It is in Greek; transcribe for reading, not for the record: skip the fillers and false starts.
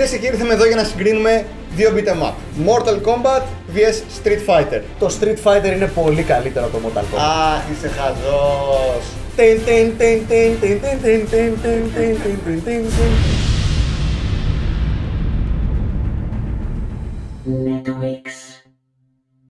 Κυρίες και κύριοι, θα είμαι εδώ για να συγκρίνουμε δύο beat'em up. Mortal Kombat vs Street Fighter. Το Street Fighter είναι πολύ καλύτερο από το Mortal Kombat. Α, είσαι χαζός. Netflix.